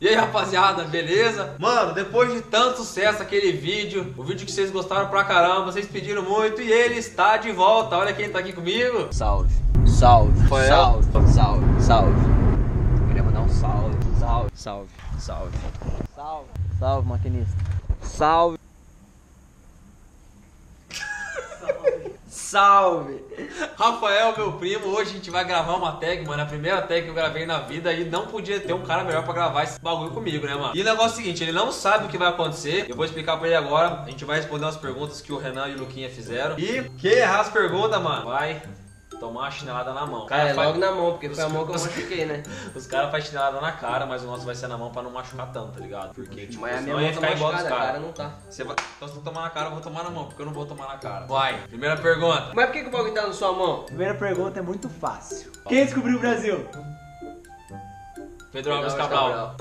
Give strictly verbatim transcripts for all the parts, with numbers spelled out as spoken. E aí, rapaziada, beleza? Mano, depois de tanto sucesso aquele vídeo, o vídeo que vocês gostaram pra caramba, vocês pediram muito e ele está de volta. Olha quem tá aqui comigo. Salve, salve, salve, salve, salve. Queria mandar um salve, salve, salve, salve, salve, salve, maquinista. Salve. Salve! Rafael, meu primo, hoje a gente vai gravar uma tag, mano, a primeira tag que eu gravei na vida e não podia ter um cara melhor pra gravar esse bagulho comigo, né, mano? E o negócio é o seguinte, ele não sabe o que vai acontecer, eu vou explicar pra ele agora, a gente vai responder umas perguntas que o Renan e o Luquinha fizeram e quem errar as perguntas, mano, vai tomar a chinelada na mão. Cara, é faz... logo na mão, porque foi a mão que eu machuquei, né? Os caras fazem chinelada na cara, mas o nosso vai ser na mão pra não machucar tanto, tá ligado? Porque, tipo, mas a minha mão tá igual dos caras. Cara não tá. Você vai... Então se não tomar na cara, eu vou tomar na mão, porque eu não vou tomar na cara. Vai, primeira pergunta. Mas por que, que o bagulho tá na sua mão? Primeira pergunta é muito fácil. Ó. Quem descobriu o Brasil? Pedro Alves Cabral.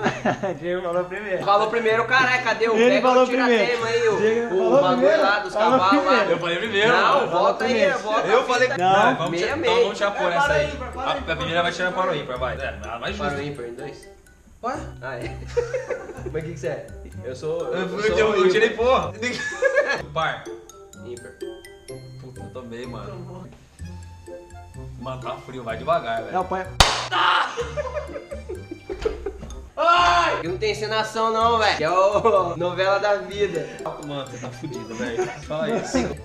Diego falou primeiro. Falou primeiro, caralho, cadê o Diego? Eu tiro a tema aí, o bagulho lá dos cavalos lá. Eu falei primeiro. Não, volta aí, volta. Eu falei primeiro. Não, vamos tirar por essa aí. A primeira vai tirar para o ímpar, vai. É, nada mais justo. Para o ímpar em dois. Ué? Ah, é. Mas o que você é? Eu sou. Eu tirei porra. Par. Ímpar. Puta, eu também, mano. Mano, tá frio, vai devagar, velho. Não, pai. Ai! Não tem encenação não, velho. É o novela da vida. Mano, você tá fudido, velho. Fala isso. Fica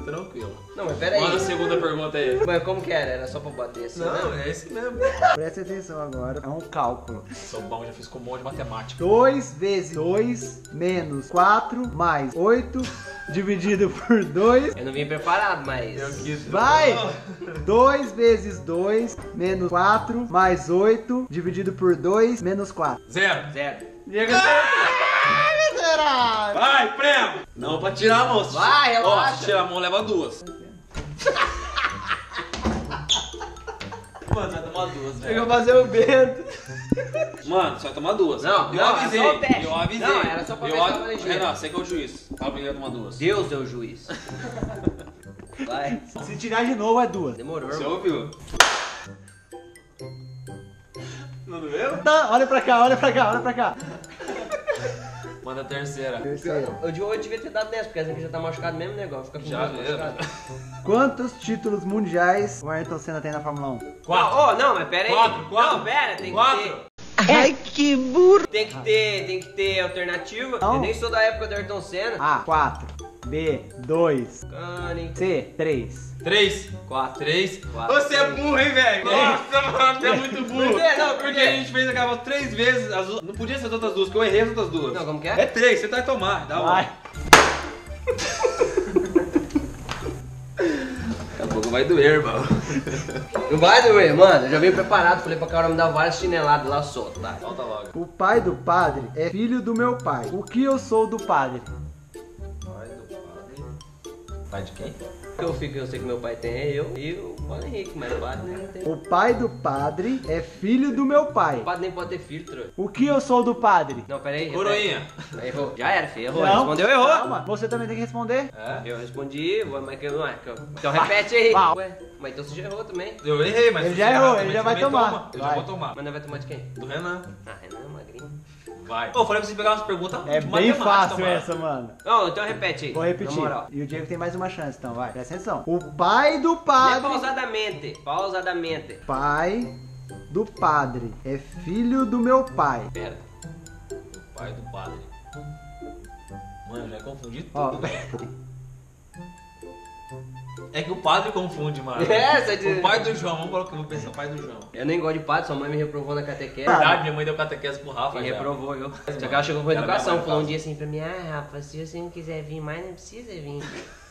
tranquilo. Não, mas pera aí. Olha a segunda pergunta aí. Mas como que era? Era só pra bater assim? Não, né? É esse mesmo. Presta atenção agora. É um cálculo. Sou bom, já fiz com um monte de matemática. dois vezes dois menos quatro mais oito dividido por dois. Eu não vim preparado, mas... Eu quis. Vai! dois vezes dois menos quatro mais oito dividido por dois menos quatro. Zero. Zero. Diego, ah, vai, prêmio! Não pra tirar a mão. Vai, relaxa. Ó, se tirar a mão, leva duas. Mano, você vai tomar duas, velho. Eu vou fazer o Bento. Mano, você vai tomar duas. Não, eu não, avisei. Eu avisei. Não, era só pra ver av... se Renan, você que é o juiz. Tá obrigado a tomar duas. Deus é o juiz. Vai. Se tirar de novo, é duas. Demorou. Você ouviu? Não doeu? Tá, olha pra cá, olha pra cá, olha pra cá. Manda a terceira. terceira. Eu, eu, eu devia ter dado dez, porque essa aqui já tá machucado mesmo, negócio. Fica com já machucado. Quantos títulos mundiais o Ayrton Senna tem na Fórmula um? Quatro. Oh, não, mas pera aí. Quatro, quatro. Não, pera, tem quatro. Que ter... Ai, que burro! Tem que ter, tem que ter alternativa. Não. Eu nem sou da época do Ayrton Senna. A, quatro. B, dois. Cane. C, três. três. quatro. três. quatro. Você é burro, hein, velho? Nossa, mano, você é muito burro. Por quê? Não, por porque a gente fez aquela três vezes. As... Não podia ser as outras duas, porque eu errei as outras duas. Não, como que é? É três, você tá que tomar. Dá vai. Daqui a pouco vai doer, irmão. Não vai doer, mano. Eu já vim preparado. Falei pra cara me dar várias chineladas lá só, tá? Solta logo. O pai do padre é filho do meu pai. O que eu sou do padre? Pai de quem? O que eu fico, eu sei que meu pai tem é eu e o Paulo Henrique, mas o padre não tem. O pai do padre é filho do meu pai. O padre nem pode ter filtro. O que eu sou do padre? Não, peraí. Coroinha. Errou. Já era, filho. Errou. Não. Respondeu, errou. Calma. Você também tem que responder. É, eu respondi, mas que não é. Então repete aí. Ué, mas então você já errou também. Eu errei, mas... Ele já errou, ele já vai tomar. Toma. Eu vai. Já vou tomar. Mas não vai tomar de quem? Do Renan. Ah, Renan é magrinho. Vai. Pô, falei pra você pegar umas perguntas. É bem fácil, mano. Essa, mano. Não, então repete aí. Vou repetir. E o Diego tem mais uma chance, então, vai. Presta atenção. O pai do padre... É pausadamente. Pausadamente. Pai do padre é filho do meu pai. Pera. O pai do padre. Mano, já confundi tudo. Oh. É que o padre confunde, mano. É, de... O pai do João, vamos colocar, vamos pensar, o pai do João. Eu nem gosto de padre, sua mãe me reprovou na catequese. Verdade, minha mãe deu catequese pro Rafa. Me reprovou, eu. Só que ela chegou com educação, falou um dia assim pra mim, ah, Rafa, se você não quiser vir mais, não precisa vir.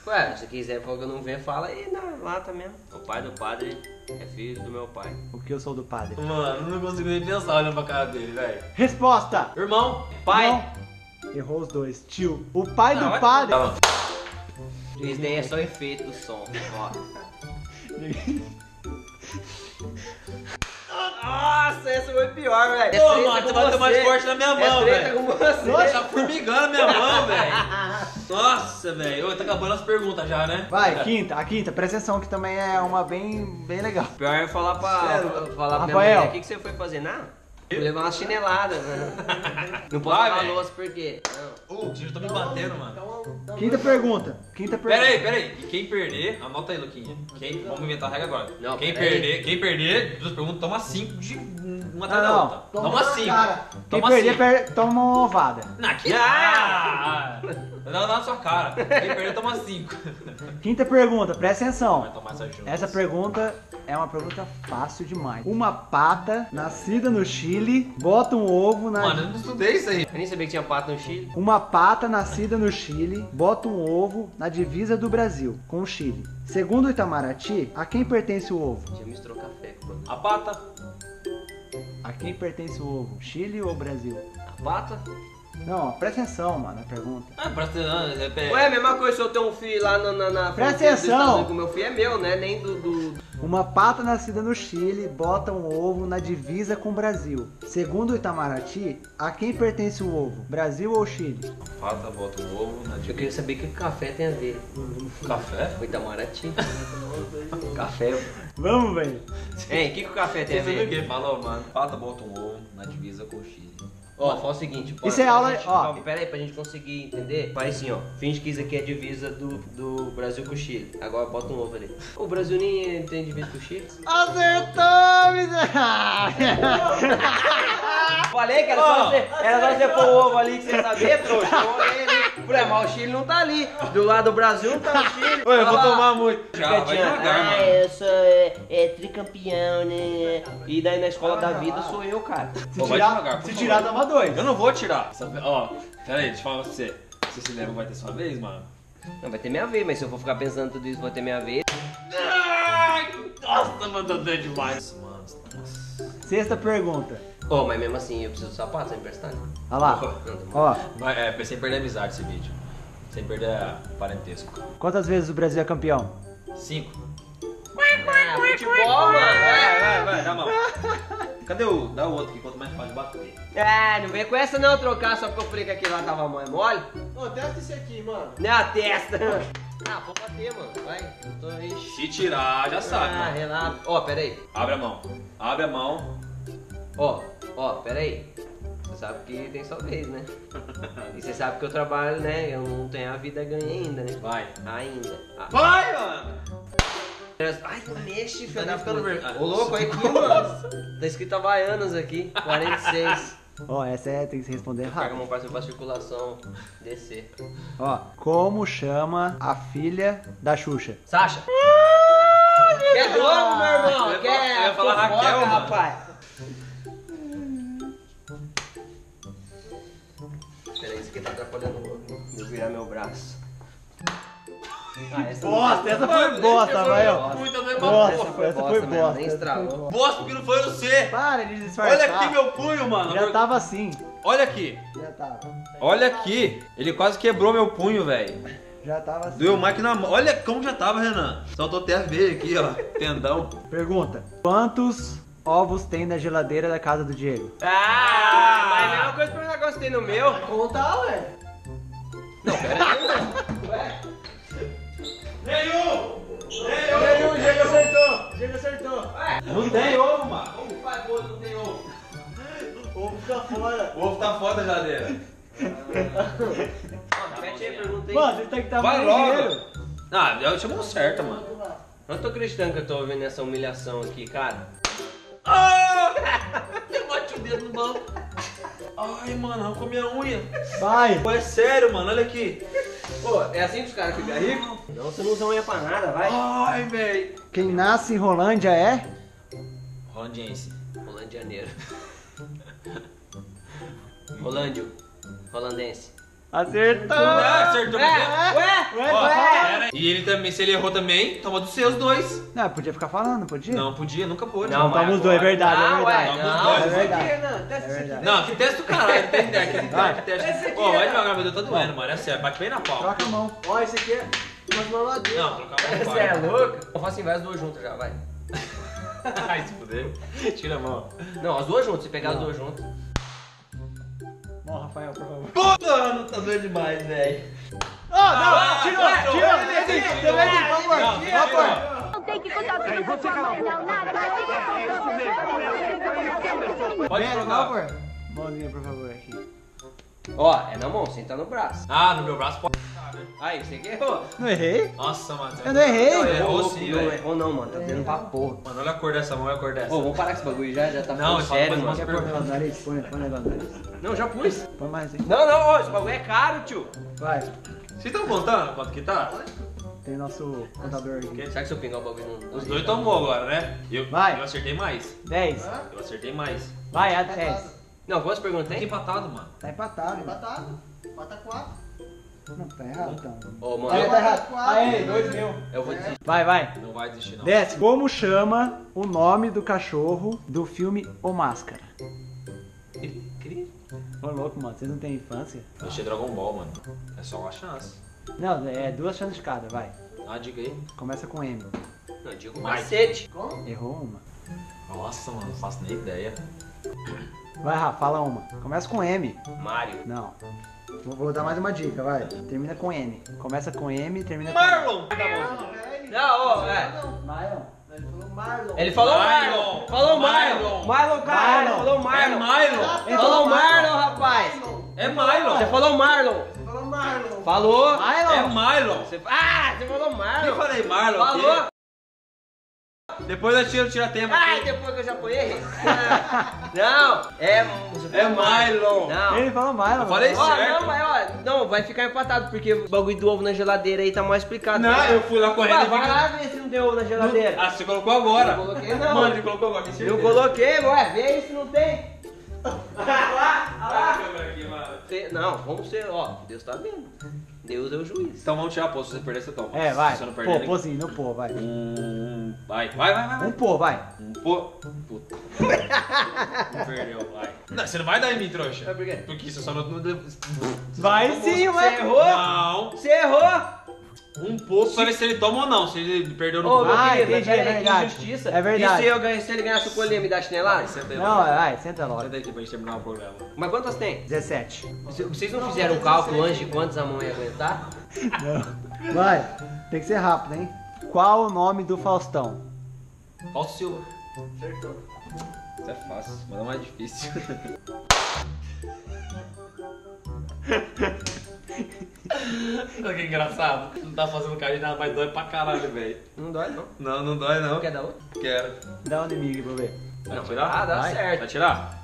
Ué, se quiser falar que eu não venho, fala aí na lata mesmo. O pai do padre é filho do meu pai. O que eu sou do padre? Mano, não consigo nem pensar olhando pra cara dele, velho. Resposta! Irmão, pai. Irmão. Errou os dois, tio. O pai não, do padre... Não. Isso daí é só efeito do som, ó. Nossa, essa foi pior, velho. Ô, é mano, tu vai tomar de corte na minha mão, velho. Nossa, tá formigando a minha mão, velho. Nossa, velho. Tá acabando as perguntas já, né? Vai, é. quinta, a quinta, presta atenção que também é uma bem, bem legal. Pior é falar pra, pra falar pra minha mãe, o que, que você foi fazer? Nada? Vou levar umas chineladas, mano. Não pode lavar a louça por quê? Uh, vocês estão me batendo, mano. Quinta pergunta. Quinta pergunta. Pera aí, pera aí. E quem perder, anota aí, Luquinha. Quem... Vamos inventar a regra agora. Não, quem perder, quem perder, duas perguntas, toma cinco de uma atrás da outra. Toma cinco. Quem perder, per... toma uma ovada. Não, que... Ah! Não, na sua cara. Quem perder, toma cinco. Quinta pergunta, presta atenção. Vai tomar essa junta. Essa pergunta é uma pergunta fácil demais. Uma pata nascida no Chile bota um ovo na... Mano, eu não estudei isso aí. Eu nem sabia que tinha pata no Chile. Uma pata nascida no Chile bota um ovo na divisa do Brasil com o Chile. Segundo o Itamaraty, a quem pertence o ovo? Já misturou café com a pata. A quem pertence o ovo? Chile ou Brasil? A pata. Não, ó, presta atenção, mano, a pergunta. Ah, presta atenção, é... Ué, a mesma coisa se eu tenho um filho lá na... na, na presta atenção! O meu filho é meu, né? Nem do, do... Uma pata nascida no Chile bota um ovo na divisa com o Brasil. Segundo o Itamaraty, a quem pertence o ovo? Brasil ou Chile? A pata bota um ovo na divisa... Eu queria saber o que o café tem a ver. Café? O Itamaraty. Café. Vamos, velho. Hein, o que, que o café tem a ver? Você sabe o que? Falou, mano. Pata bota um ovo na divisa com o Chile. Ó, oh, fala o seguinte, isso é aula, gente, ó. Pera aí, pra gente conseguir entender, faz assim, ó. Finge que isso aqui é divisa do, do Brasil com o Chile. Agora bota um ovo ali. O Brasil nem tem divisa com o Chile. Acertou, miserável! Falei que era oh, só você, era só você pôr o ovo ali que você sabia, trouxa. Mas o Chile não tá ali. Do lado do Brasil não tá o Chile. Oi, eu vou tomar muito. Já, vai devagar, mano. Ah, eu sou é, é, tricampeão, né? E daí na escola ah, da vida sou eu, cara. Se Pô, tirar, devagar, se tirar dá uma dois. Eu não vou tirar. Ó, pera aí, deixa eu falar pra você. Você se lembra, vai ter sua vez, mano? Não, vai ter minha vez, mas se eu for ficar pensando tudo isso, vai ter minha vez. Nossa, mano, tô doido demais. Mano, nossa. Sexta pergunta. Ô, oh, mas mesmo assim eu preciso do sapato, você emprestar, né? Olha lá, ó. Oh. É, sem perder a amizade esse vídeo. Sem perder a parentesco. Quantas vezes o Brasil é campeão? Cinco. É, futebol, mano. Vai, vai, vai, dá a mão. Cadê o... Dá o outro aqui, quanto mais fácil bater. É, não vem com essa não, trocar, só porque eu falei que aquele lá tava a mão é mole. Ô, testa esse aqui, mano. Não é a testa. Ah, vou bater, mano. Vai. Eu tô aí. Se tirar, já sabe, ah, mano. Relaxa. Ó, oh, pera aí. Abre a mão. Abre a mão. Ó, ó, pera aí. Você sabe que tem sua vez, né? E você sabe que eu trabalho, né? Eu não tenho a vida ganha ainda, né? Vai. Ainda. Ah. Vai, mano! Ai, não mexe, filho. Tá ficando vermelho. Ô, louco, aí que, mano. Tá escrito Havaianas aqui. quarenta e seis. Ó, oh, essa é, tem que se responder rápido. Pega a mão pra cima pra circulação descer. Ó, oh, como chama a filha da Xuxa? Sasha. Quer jogo, meu irmão? Eu Quer? Eu ia falar Raquel, mano. Rapaz. Peraí, isso aqui tá atrapalhando de eu virar meu braço. Ah, essa bosta, foi... essa foi bosta, vai, ó. Essa foi bosta, mano, nem estragou. Bosta porque não foi você. Para de disfarçar. Olha aqui meu punho, mano. Já tava assim. Olha aqui. Já tava. Olha aqui. Ele quase quebrou meu punho, velho. Já tava assim. Doeu mais que na mão. Olha como já tava, Renan. Soltou até a veia aqui, ó. Tendão. Pergunta. Quantos... ovos tem na geladeira da casa do Diego? Ah, mas é a mesma coisa que o negócio tem no meu. Conta, ué. Não, pera aí. Ué. Nenhum! Nenhum! Nenhum, Diego acertou! Diego acertou! Ué. Não tem ovo, mano. Como faz bolo, não tem ovo? O ovo tá fora. O ovo tá fora da geladeira. Mano, repete aí a pergunta aí. Mano, você tem que estar mais ligeiro. Ah, eu chamou certo, mano. Eu não tô acreditando que eu tô vendo essa humilhação aqui, cara. Ah! Eu bati o dedo no banco. Ai, mano, arrancou minha unha. Vai. Pô, é sério, mano, olha aqui. Pô, é assim que os caras ficam ricos? Não, você não usa unha pra nada, vai. Ai, velho. Quem nasce em Rolândia é? Rolandiense. Rolandianeiro. Rolândio. Rolandense. Acertou! Não, acertou! É, ué, ué, ó, ué. E ele também, se ele errou também, toma dos seus dois. Não, podia ficar falando, podia? Não, podia, nunca pôde. Não, toma os dois, é verdade, é verdade. Não, é verdade. Não, que testa do caralho, tem ideia, que testa. Ó, vai devagar, meu Deus, tá doendo, mano, é sério, bate bem na pau. Troca a mão. Ó, esse aqui é umas maladeiras. Não, troca a mão. Você é louco? Eu faço assim, vai as duas juntas já, vai. Ai, se fuder. Tira a mão. Não, as duas juntas, se pegar as duas juntas. Ó, Rafael, por favor. Puta, mano, tá doendo demais, velho. Ah, não, tira, tira, tira, tira, tira, tira, Pode jogar, por favor. Mãozinha, por favor, aqui. Ó, é na mão, sem tá no braço. Ah, no meu braço pode. Aí, você que errou. Não errei? Nossa, mano. Eu não errei. Não, errou sim, velho. Não errou não, mano. Tá tendo pra porra. Mano, olha a cor dessa mão, olha a cor dessa. Ô, vamos parar com esse bagulho já, já tá falando sério, mano. Quer pôr negócio no nariz? Põe negócio no nariz. Não, já pus. Põe mais aí. Não, não, ó, esse bagulho é caro, tio. Vai. Vocês estão contando quanto que tá? Tem nosso contador aqui. Será que se eu pingar o bagulho não... Os dois tomou agora, né? Eu, vai. Eu acertei mais. dez. Eu acertei mais. Vai, a dez. Não, quantas perguntas tem? Tá empatado, mano. Tá empatado. Tá empatado. Bota quatro. Não, tá errado, então. Ô, mano. Aí, tá errado. Aí, dois mil. Eu vou desistir. Vai, vai. Não vai desistir, não. Desce. Como chama o nome do cachorro do filme O Máscara? Incrível. Ô, louco, mano. Vocês não têm infância? Eu achei Dragon Ball, mano. É só uma chance. Não, é duas chances cada, vai. Ah, diga aí. Começa com M. Não, digo macete. Como? Errou uma. Nossa, mano. Não faço nem ideia. Vai, Rafa, fala uma. Começa com M. Mário. Não. Vou dar mais uma dica, vai. Termina com M. Começa com M e termina com M. Marlon! Não, ô, é. Marlon. Ele falou Marlon. Ele falou Marlon. Falou Marlon. Marlon, caralho. Falou Marlon. É Marlon. Falou Marlon, rapaz. É Marlon. Você falou Marlon. Você falou Marlon. Falou. É Marlon. Ah, você falou Marlon. Eu falei Marlon. Falou. Depois eu tiro, tiro a tempo. Ai, aqui. Depois que eu já apanhei. Não, é... É Mylon. Não. Ele fala Mylon. Eu falei ó, certo. Não, mas, ó, não, vai ficar empatado, porque o bagulho do ovo na geladeira aí tá mal explicado. Não, né? Eu fui lá correndo. Vai, vai fica... lá ver se não tem ovo na geladeira. Não. Ah, você colocou agora. Eu coloquei não. Mano, ele colocou agora, me certeza. Eu coloquei, ué, vê aí se não tem. Olha lá, olha lá. Não, vamos ser, ó, Deus tá vendo. Deus é o juiz. Então vamos tirar a pô, se você perder, você toma. É, vai. Se você não perder, pô, pôzinho, não pô, vai. Um, vai, vai, vai, vai. Um pô, vai. Um pô. Puta. Não perdeu, vai. Não, você não vai dar em mim, trouxa. É por quê? Porque você só não... Vai sim, vai. Você errou. Não. Você errou. Um pouco para ver se ele toma ou não, se ele perdeu no gol. Ah, entendi, é verdade. Injustiça. É verdade. E se eu ganhar, se ele ganhar sua colinha, me dá chinelada? Não, senta logo. Senta logo. Senta aqui pra gente terminar o programa. Mas quantas tem? dezessete. Vocês não fizeram o cálculo antes de quantas a mão ia aguentar? Não. Vai, tem que ser rápido, hein? Qual o nome do Faustão? Fausto Silva. Acertou. Isso é fácil, mas é mais difícil. Que engraçado, não tá fazendo carinho nada, mas dói pra caralho, velho. Não dói não? Não, não dói não. Quer dar outro? Quero. Dá um inimigo pra ver. Vai tirar? Ah, dá certo. Vai tirar?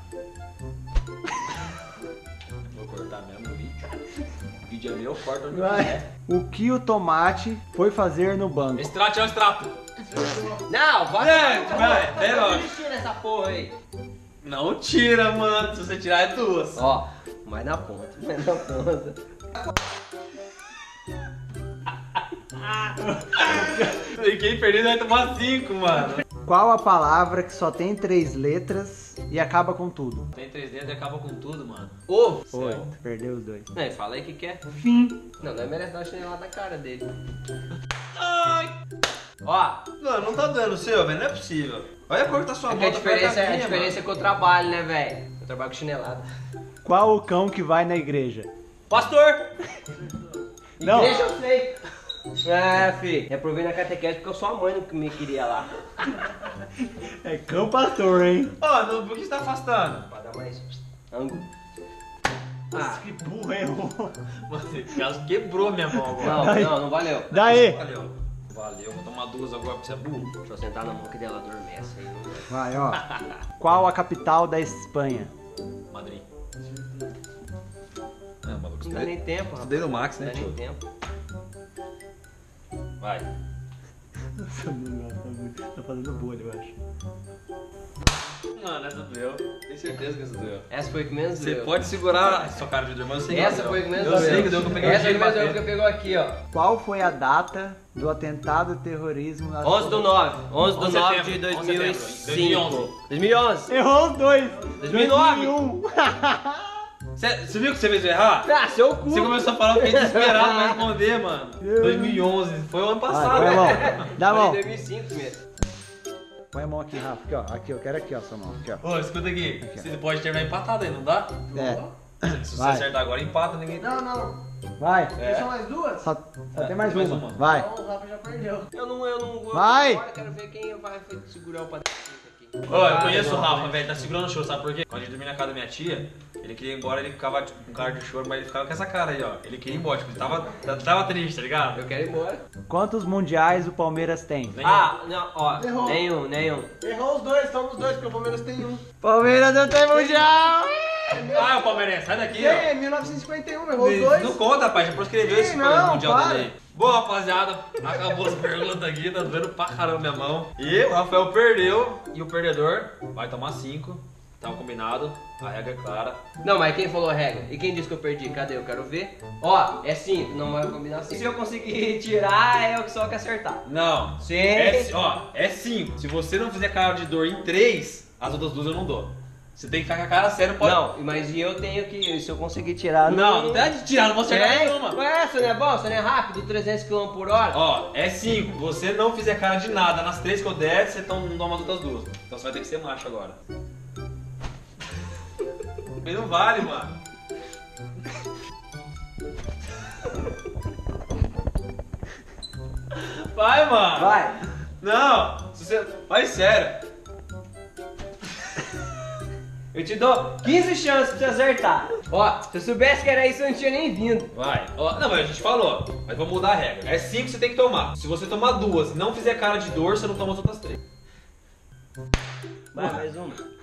Vou cortar mesmo o vídeo. O vídeo é meu, corta onde quiser. O que o tomate foi fazer no banco? Extrato é o extrato. Não, vai. Vai, vai logo. Tira essa porra aí. Não tira, mano. Se você tirar é duas. Ó, mas na ponta. Mas na ponta. E quem perder vai tomar cinco, mano. Qual a palavra que só tem três letras e acaba com tudo? Tem três letras e acaba com tudo, mano. Ovo. Foi, perdeu os dois. É, fala aí o que quer. Fim. Não, não é merece dar uma chinelada na cara dele. Ai. Ó. Não, não tá doendo o seu, velho, não é possível. Olha a cor da sua é mão. A diferença, é, a diferença é que eu trabalho, né, velho? Eu trabalho com chinelada. Qual o cão que vai na igreja? Pastor! Não. Igreja eu sei. É, fi, reprovei na catequese porque eu sou a mãe que me queria lá. É cão pastor, hein? Ó, oh, por que você tá afastando? Pra dar mais ângulo. Ah, que burro, hein? Mano, esse caso quebrou minha mão agora. Não, não, não valeu. Daí! Valeu, valeu. Vou tomar duas agora pra você é burro. Deixa eu sentar na mão que dela adormece aí. Vai, ó. Qual a capital da Espanha? Madrid. Não, maluco, não dá nem tempo, rapaz. Dei no Max, né? Não dá nem tempo. Vai. Nossa, mano, tá fazendo bolha, eu acho. Mano, essa doeu. Tenho certeza que essa doeu. Essa foi que menos doeu. Você pode segurar sua cara de irmão, você Essa foi que menos doeu. Eu sei que deu que eu peguei. Essa foi que menos doeu que eu pegou aqui, ó. Qual foi a data do atentado terrorismo na... onze do nove. onze do nove de dois mil e cinco. dois mil e onze. Errou os dois. dois mil e nove. dois mil e um. Você viu que você fez errar? Ah, seu cu! Você começou a falar, eu fiquei desesperado pra responder, mano. dois mil e onze, foi o ano passado. Vai, né? Dá mão. Foi dois mil e cinco mesmo. Põe a mão aqui, Rafa. Aqui, ó. Aqui, eu quero aqui, ó, sua mão. Aqui, ó. Ô, escuta aqui. aqui você pode terminar empatado aí, não dá? É. Se você acertar agora, empata, ninguém... Não, não. Vai. É. Só mais duas? Só, só é. tem mais, mais uma. uma. Vai. Não, o Rafa já perdeu. Eu não, eu não... Vai! Agora quero ver quem vai segurar o patinho aqui. Ó, eu conheço o Rafa, velho, tá segurando o choro, sabe por quê? Quando ele dormia na casa da minha tia, ele queria ir embora, ele ficava tipo, com cara de choro, mas ele ficava com essa cara aí, ó. Ele queria ir embora, tipo, ele tava, tava triste, tá ligado? Eu quero ir embora. Quantos mundiais o Palmeiras tem? Nenhum. Ah, não, ó, errou. nenhum, nenhum. Errou os dois, estamos os dois, porque o Palmeiras tem um. Palmeiras não tem mundial! Ah, o Palmeirense, sai daqui, ó. É, mil novecentos e cinquenta e um, errou os dois. Não conta, rapaz, já proscreveu esse mundial também. Bom, rapaziada, acabou as perguntas aqui, tá doendo pra caramba minha mão. E o Rafael perdeu, e o perdedor vai tomar cinco, tá combinado, a regra é clara. Não, mas quem falou a regra? E quem disse que eu perdi? Cadê? Eu quero ver. Ó, é cinco, não vai combinar cinco. Se eu conseguir tirar, é o que só que acertar. Não, sim. É, ó, é cinco. Se você não fizer cara de dor em três, as outras duas eu não dou. Você tem que ficar com a cara sério, pode... Não, mas eu tenho que... Se eu conseguir tirar... Não, não tem que tirar, não vou acertar nenhuma. Ué, você não é bom? Você não é rápido? trezentos quilômetros por hora? Ó, é cinco. Você não fizer cara de nada nas três que eu der, você não toma as outras duas. Então você vai ter que ser macho agora. Mas não vale, mano. Vai, mano. Vai. Não, se você... Vai sério. Eu te dou quinze chances pra você acertar. Ó, se eu soubesse que era isso, eu não tinha nem vindo. Vai. Ó, não, mas a gente falou. Mas vamos mudar a regra. É cinco que você tem que tomar. Se você tomar duas e não fizer cara de dor, você não toma as outras três. Vai, mais uma.